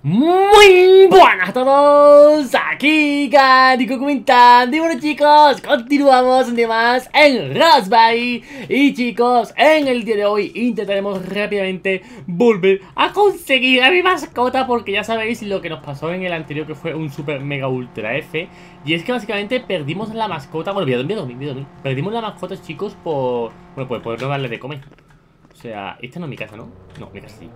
Muy buenas a todos, aquí Ganny Cucus comentando. Y bueno chicos, continuamos un día más en Rappi. Y chicos, en el día de hoy intentaremos rápidamente volver a conseguir a mi mascota, porque ya sabéis lo que nos pasó en el anterior, que fue un super mega ultra F. Y es que básicamente perdimos la mascota. Bueno, voy a dormir. Perdimos la mascota, chicos, por... bueno, pues por no darle de comer. O sea, esta no es mi casa, ¿no? No, mi casa sí.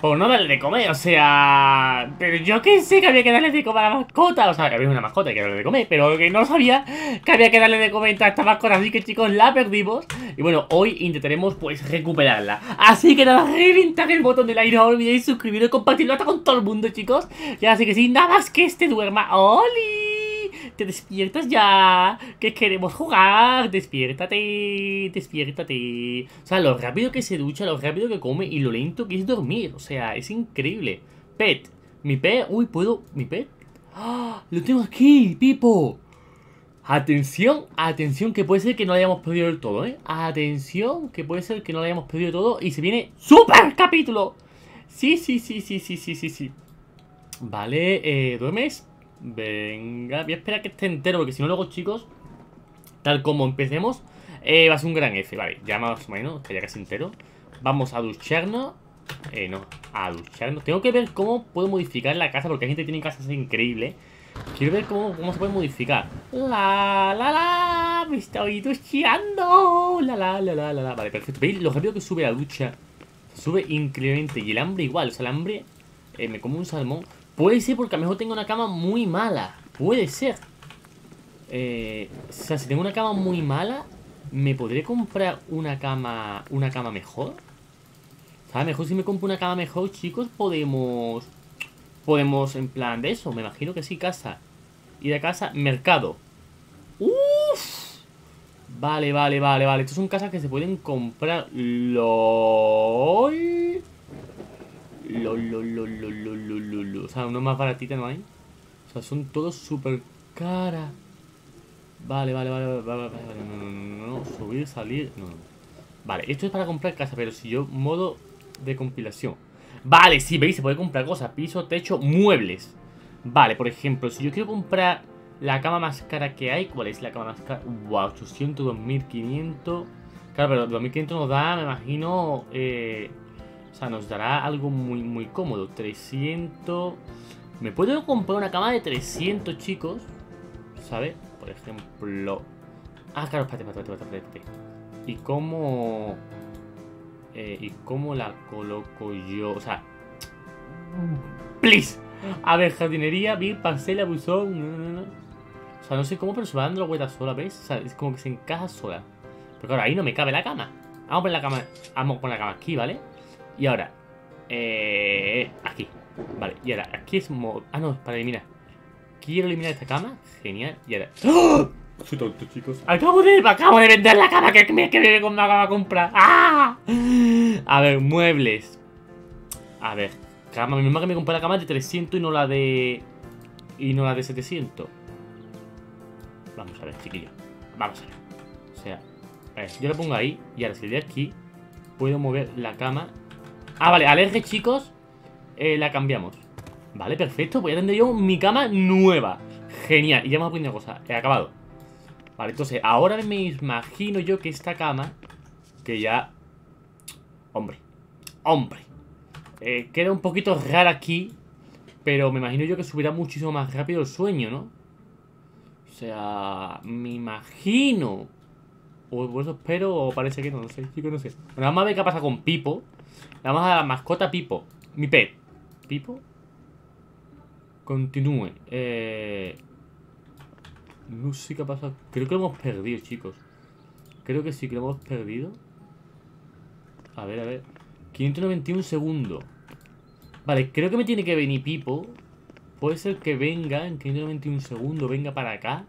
Por no darle de comer, o sea... pero yo que sé que había que darle de comer a la mascota. O sea, que había una mascota y que darle de comer, pero que no sabía que había que darle de comer a esta mascota. Así que chicos, la perdimos. Y bueno, hoy intentaremos pues recuperarla. Así que nada, reventad el botón de like, no olvidéis suscribiros, compartirlo hasta con todo el mundo, chicos. Y así que sí, nada más que este duerma. ¡Oli! Te despiertas ya, que queremos jugar. Despiértate, despiértate. O sea, lo rápido que se ducha, lo rápido que come y lo lento que es dormir. O sea, es increíble. Pet, mi pet, uy, ¿puedo? ¿Mi pet? ¡Ah! ¡Lo tengo aquí, Pipo! Atención, atención, que puede ser que no lo hayamos perdido del todo, ¿eh? Atención, que puede ser que no lo hayamos perdido del todo. Y se viene super capítulo. Sí. Vale, ¿duermes? Venga, voy a esperar que esté entero, porque si no luego, chicos, tal como empecemos, va a ser un gran F. Vale, ya más o menos, que ya casi entero. Vamos a ducharnos. No, a ducharnos. Tengo que ver cómo puedo modificar la casa, porque hay gente que tiene casas increíbles. Quiero ver cómo se puede modificar. Me estoy ducheando. Vale, perfecto. ¿Veis lo rápido que sube la ducha? Sube increíblemente. Y el hambre igual. O sea, el hambre, me como un salmón. Puede ser porque a lo mejor tengo una cama muy mala. Puede ser. O sea, si tengo una cama muy mala, ¿me podré comprar una cama mejor? O sea, mejor si me compro una cama mejor, chicos, podemos en plan de eso. Me imagino que sí, casa. Ir a casa, mercado. ¡Uff! Vale. Estas son casas que se pueden comprar. ¡Lol! O sea, una más baratita no hay. O sea, son todos súper caras. Vale. No. Subir, salir. No. Vale, esto es para comprar casa, pero si yo modo de compilación. Vale, sí, veis, se puede comprar cosas. Piso, techo, muebles. Vale, por ejemplo, si yo quiero comprar la cama más cara que hay, ¿cuál es la cama más cara? Wow, 800, 2500. Claro, pero 2500 nos da, me imagino... o sea, nos dará algo muy, muy cómodo. 300. ¿Me puedo comprar una cama de 300, chicos? ¿Sabes? Por ejemplo... ah, claro, espérate. ¿Y cómo la coloco yo? O sea... ¡please! A ver, jardinería, bien, parcela, buzón... No. O sea, no sé cómo, pero se va dando la vuelta sola, ¿ves? O sea, es como que se encaja sola. Pero claro, ahí no me cabe la cama. Vamos a poner la cama aquí, ¿vale? Y ahora, aquí. Vale, y ahora, aquí es modo... ah, no, para eliminar. Quiero eliminar esta cama. Genial, y ahora... ¡oh! Soy tonto, chicos. Acabo de vender la cama que me acabo de comprar. ¡Ah! A ver, muebles. A ver, cama. Mi mamá que me compré la cama de 300 y no la de... y no la de 700. Vamos a ver, chiquillo. Vamos a ver. O sea, a ver, yo la pongo ahí. Y ahora, si le doy aquí, puedo mover la cama... ah, vale, al eje, chicos, la cambiamos. Vale, perfecto, voy a tener yo mi cama nueva. Genial, y ya me voy a poner una cosa, he acabado. Vale, entonces, ahora me imagino yo que esta cama, que ya... Hombre, queda un poquito rara aquí, pero me imagino yo que subirá muchísimo más rápido el sueño, ¿no? O sea, me imagino. O eso espero, o parece que no, no sé, chicos, no sé. Bueno, vamos a ver qué pasa con Pipo. Vamos a la mascota Pipo. Mi pet. ¿Pipo? Continúe. No sé qué ha pasado. Creo que lo hemos perdido, chicos. Creo que sí que lo hemos perdido. A ver. 591 segundos. Vale, creo que me tiene que venir Pipo. Puede ser que venga en 591 segundos. Venga para acá.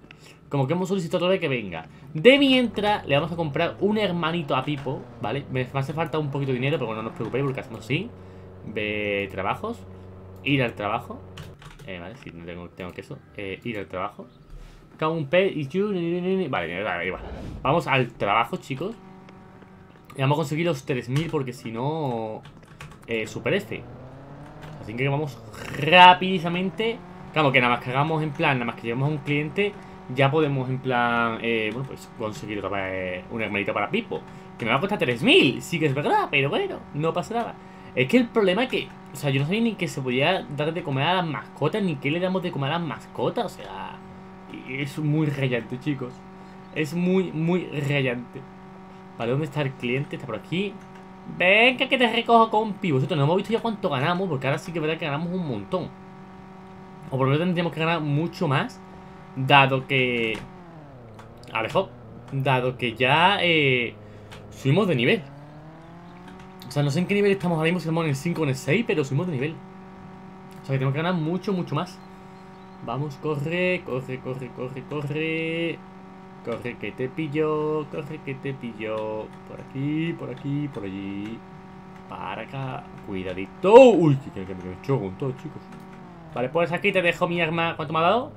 Como que hemos solicitado todavía que venga. De mientras, le vamos a comprar un hermanito a Pipo, ¿vale? Me hace falta un poquito de dinero, pero bueno, no os preocupéis porque hacemos así. Ve trabajos. Ir al trabajo. Vale, si no tengo queso. Ir al trabajo. Cada un pez y you. Vale, igual. Vamos al trabajo, chicos. Y vamos a conseguir los 3000 porque si no... super F. Así que vamos rapidísimamente. Claro, que nada más que hagamos en plan, nada más que lleguemos a un cliente, ya podemos en plan, bueno, pues conseguir otra vez una hermanita para Pipo, que me va a costar 3.000, sí que es verdad, pero bueno, no pasa nada. Es que el problema es que, o sea, yo no sabía ni que se podía dar de comer a las mascotas, ni que le damos de comer a las mascotas, o sea, es muy rayante, chicos. Es muy, muy rayante. Vale, ¿dónde está el cliente? Está por aquí. Venga, que te recojo con Pipo. No hemos visto ya cuánto ganamos, porque ahora sí que es verdad que ganamos un montón. O por lo menos tendríamos que ganar mucho más, dado que... Alejo, dado que ya subimos de nivel. O sea, no sé en qué nivel estamos ahora mismo, si estamos en el 5 o en el 6, pero subimos de nivel. O sea, que tenemos que ganar mucho, mucho más. Vamos, corre, corre, corre, corre, corre. Corre que te pillo, corre que te pillo. Por aquí, por aquí, por allí. Para acá, cuidadito. Uy, que me choco con todo, chicos. Vale, pues aquí te dejo mi arma. ¿Cuánto me ha dado?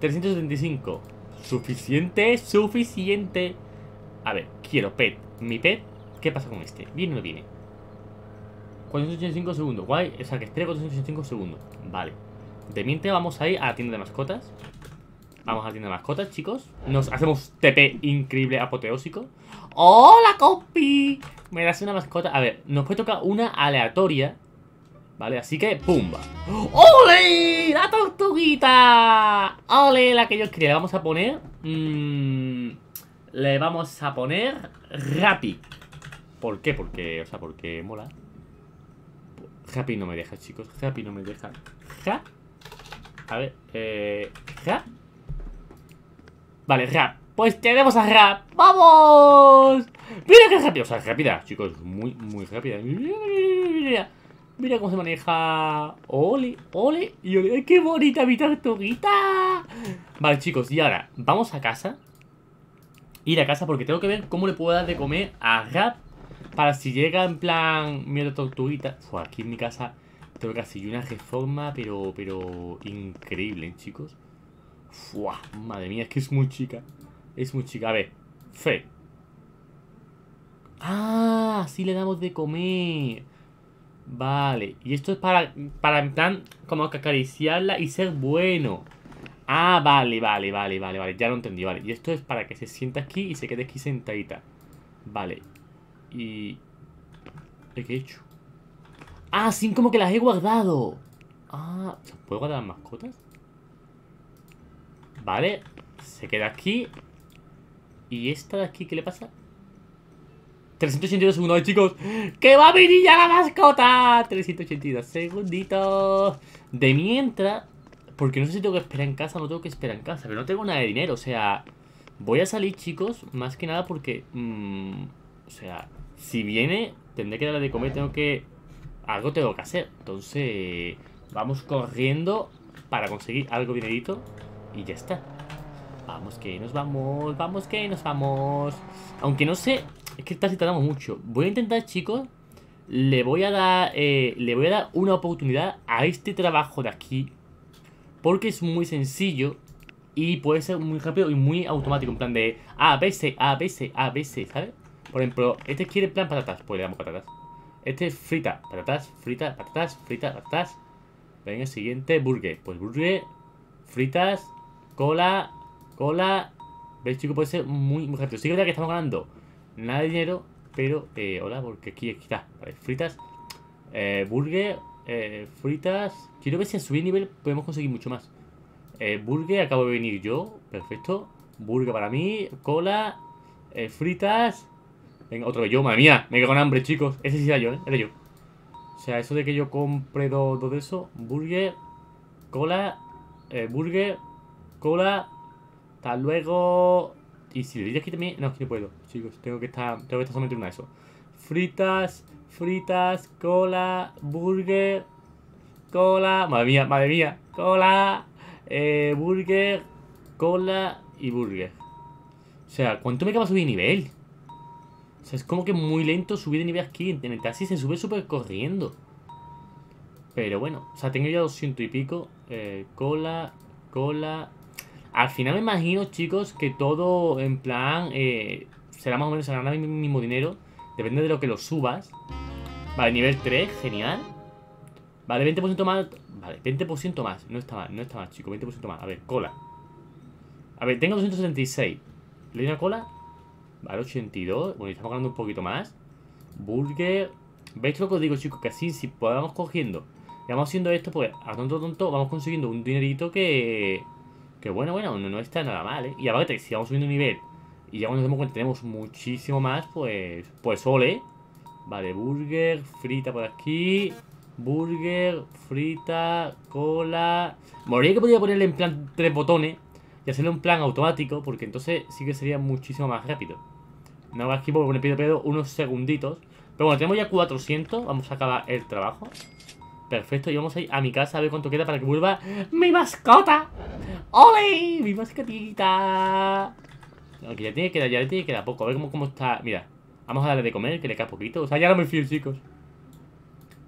375. Suficiente, suficiente. A ver, quiero pet. Mi pet, ¿qué pasa con este? ¿Viene o no viene? 485 segundos, guay. O sea, que esté 485 segundos. Vale. De mientras vamos a ir a la tienda de mascotas. Vamos a la tienda de mascotas, chicos. Nos hacemos TP increíble, apoteósico. ¡Hola, compi! Me das una mascota. A ver, nos puede tocar una aleatoria. Vale, así que ¡pumba! ¡Ole! ¡La tortuguita! ¡Ole! La que yo quería. Le vamos a poner... le vamos a poner... Rappi. ¿Por qué? Porque... O sea, porque mola. Rappi no me deja, chicos. Rappi no me deja. Ja. A ver. Ja. Vale, Rap. Pues tenemos a Rap. ¡Vamos! ¡Mira qué rápido! O sea, es rápida, chicos. Muy, muy rápida. Mira. Mira cómo se maneja. Ole, ole y ole. ¡Qué bonita mi tortuguita! Vale, chicos, y ahora vamos a casa. Ir a casa porque tengo que ver cómo le puedo dar de comer a Rap. Para si llega en plan mi tortuguita. Uf, aquí en mi casa tengo casi una reforma, pero increíble, chicos. Fua, madre mía, es que es muy chica. Es muy chica, a ver. Fe. Ah, sí le damos de comer. Vale, y esto es para en plan, como que acariciarla y ser bueno. Ah, vale, vale, vale, vale, vale, ya lo entendí, vale. Y esto es para que se sienta aquí y se quede aquí sentadita. Vale. Y... ¿qué he hecho? Ah, sí, como que las he guardado. Ah, ¿se puede guardar las mascotas? Vale, se queda aquí. ¿Y esta de aquí qué le pasa? 382 segundos, chicos. ¡Que va a venir ya la mascota! 382 segunditos. De mientras... Porque no sé si tengo que esperar en casa o no tengo que esperar en casa. Pero no tengo nada de dinero, o sea... Voy a salir, chicos, más que nada porque... o sea, si viene, tendré que darle de comer, tengo que... Algo tengo que hacer. Entonces, vamos corriendo para conseguir algo dinerito. Y ya está. Vamos que nos vamos, vamos que nos vamos. Aunque no sé... Es que casi tardamos mucho. Voy a intentar, chicos. Le voy a dar una oportunidad a este trabajo de aquí. Porque es muy sencillo. Y puede ser muy rápido y muy automático. En plan de A, B, C, A, B, C, A, B, C, ¿sabes? Por ejemplo, este quiere plan patatas. Pues le damos patatas. Este frita, patatas, frita, patatas, frita, patatas. Venga, el siguiente, burger. Pues burger, fritas, cola, cola. ¿Veis, chicos? Puede ser muy, muy rápido. Sí que es verdad que estamos ganando nada de dinero, pero, hola, porque aquí está, vale, fritas, burger, fritas. Quiero ver si al subir nivel podemos conseguir mucho más. Burger, acabo de venir yo, perfecto. Burger para mí, cola, fritas. Venga, otro vez yo, madre mía, me quedo con hambre, chicos. Ese sí era yo, era yo. O sea, eso de que yo compre dos de eso. Burger, cola, burger, cola. Hasta luego. Y si le doy aquí también... No, aquí no puedo, chicos. Tengo que estar solamente una de eso. Fritas, fritas, cola, burger, cola... madre mía, cola, burger, cola y burger. O sea, ¿cuánto me queda para subir de nivel? O sea, es como que muy lento subir de nivel aquí. En el taxi se sube súper corriendo. Pero bueno, o sea, tengo ya 200 y pico. Cola, cola... Al final me imagino, chicos, que todo en plan será más o menos ganar el mismo dinero. Depende de lo que lo subas. Vale, nivel 3, genial. Vale, 20% más. Vale, 20% más. No está mal, no está mal, chicos. 20% más. A ver, cola. A ver, tengo 276. ¿Le doy una cola? Vale, 82. Bueno, estamos ganando un poquito más. Burger. ¿Veis lo que os digo, chicos? Que así, si podamos cogiendo y vamos haciendo esto, pues a tonto tonto vamos consiguiendo un dinerito que bueno, bueno, no está nada mal, ¿eh? Y aparte, si vamos subiendo un nivel y ya cuando nos damos cuenta tenemos muchísimo más, pues ole. Vale, burger, frita por aquí. Burger, frita, cola. Moriría que podría ponerle en plan 3 botones y hacerle un plan automático, porque entonces sí que sería muchísimo más rápido. No va aquí porque me pido unos segunditos. Pero bueno, tenemos ya 400. Vamos a acabar el trabajo. Perfecto, y vamos a ir a mi casa a ver cuánto queda para que vuelva mi mascota. ¡Ole! ¡Mi mascotita! Aunque ya le tiene que quedar poco. A ver cómo está. Mira, vamos a darle de comer, que le cae poquito. O sea, ya no me fío, chicos.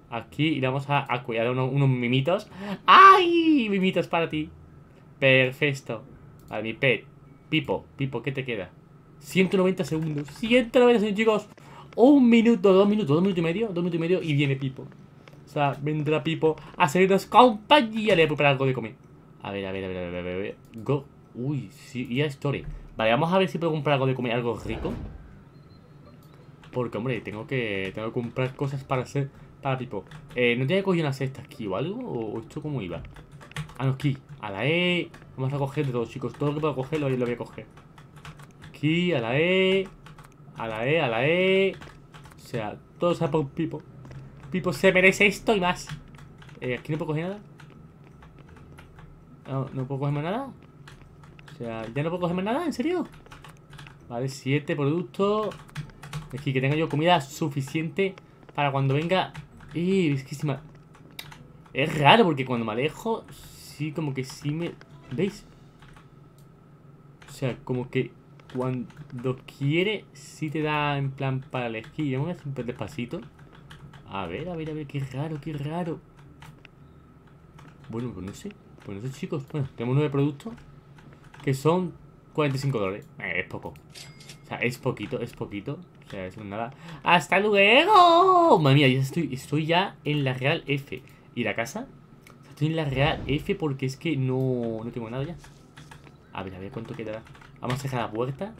Aquí y le vamos a cuidar unos mimitos. ¡Ay! Mimitos para ti. Perfecto. A mi pet. Pipo, Pipo, ¿qué te queda? 190 segundos. 190 segundos, chicos. Un minuto, 2 minutos, 2 minutos y medio, 2 minutos y medio y viene Pipo. O sea, vendrá Pipo a hacernos compañía. Le voy a preparar algo de comer. A ver. Go. Uy, sí, ya story. Vale, vamos a ver si puedo comprar algo de comer, algo rico. Porque, hombre, tengo que comprar cosas para hacer para Pipo. ¿No tenía que coger una cesta aquí o algo? ¿O esto cómo iba? Ah, no, aquí. A la E. Vamos a coger de todo, chicos. Todo lo que puedo coger lo voy a coger. Aquí, a la E. A la E. O sea, todo sea por Pipo. Pipo se merece esto y más. Aquí no puedo coger nada. No puedo cogerme nada. O sea, ya no puedo cogerme nada, ¿en serio? Vale, 7 productos. Aquí que tenga yo comida suficiente para cuando venga. Y es que si me... Es raro porque cuando me alejo, sí, como que sí me... ¿Veis? O sea, como que... Cuando quiere, sí te da en plan para elegir. Vamos a hacer un despacito. A ver, qué raro. Bueno, pues no sé, chicos. Bueno, tenemos 9 productos que son $45. Es poco. O sea, es poquito. O sea, eso es nada. ¡Hasta luego! Madre mía, ya estoy ya en la Real F. ¿Y la casa? Estoy en la Real F porque es que no tengo nada ya. A ver, cuánto quedará. Vamos a dejar la puerta.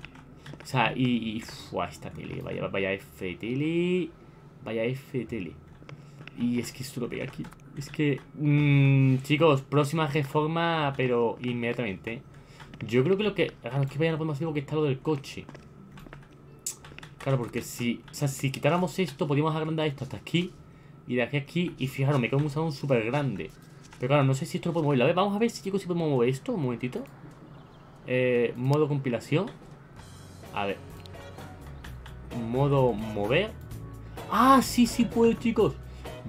O sea, y uah, esta tele. Vaya F tele. Vaya F tele. Y es que esto lo pega aquí. Es que... chicos, próxima reforma, pero inmediatamente, ¿eh? Yo creo que lo que... Claro, es que vaya no podemos hacer porque está lo del coche. Claro, porque si... O sea, si quitáramos esto, podríamos agrandar esto hasta aquí. Y de aquí a aquí. Y fijaros, me queda un salón súper grande. Pero claro, no sé si esto lo puedo mover. A ver, vamos a ver, chicos, si podemos mover esto. Un momentito. Modo compilación. A ver. Modo mover. Ah, sí puedo, chicos.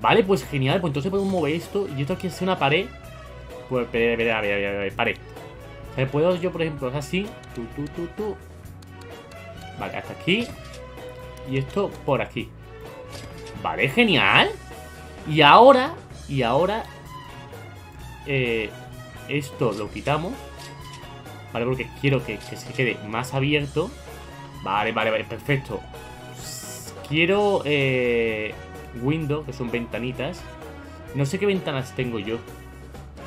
Vale, pues genial. Pues entonces podemos mover esto. Y esto aquí es una pared. Pues, a ver, pared. O sea, puedo yo, por ejemplo, así. Tú. Vale, hasta aquí. Y esto por aquí. Vale, genial. Y ahora. Esto lo quitamos. Vale, porque quiero que se quede más abierto. Vale, perfecto. Quiero window, que son ventanitas. No sé qué ventanas tengo yo.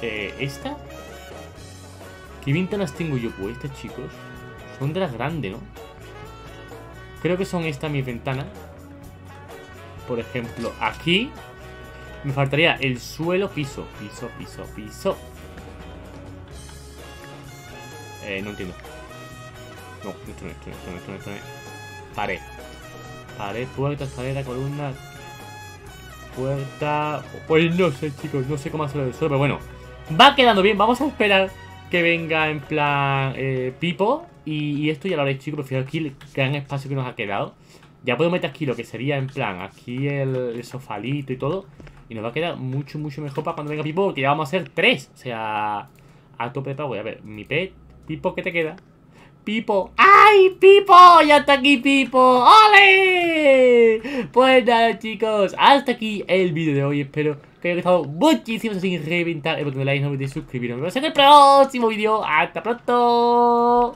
¿Esta? ¿Qué ventanas tengo yo puestas, chicos? Son de las grandes, ¿no? Creo que son estas mis ventanas. Por ejemplo, aquí me faltaría el suelo, piso. No entiendo. No, esto no. Pared, puerta, escalera, columna. Puerta. Pues no sé, chicos, no sé cómo hacerlo del suelo. Pero bueno, va quedando bien. Vamos a esperar que venga en plan Pipo. Y esto ya lo haré, chicos. Pero fijaos aquí el gran espacio que nos ha quedado. Ya puedo meter aquí lo que sería en plan aquí el sofalito y todo. Y nos va a quedar mucho, mucho mejor para cuando venga Pipo. Porque ya vamos a hacer 3. O sea, a tope de pago. A ver, mi pet. Pipo, ¿qué te queda? Pipo. ¡Ay, Pipo! Ya está aquí Pipo. ¡Ole! Pues nada, chicos, hasta aquí el vídeo de hoy. Espero que haya gustado muchísimo. Sin reventar el botón de like, no olvides suscribiros. Nos vemos en el próximo vídeo. ¡Hasta pronto!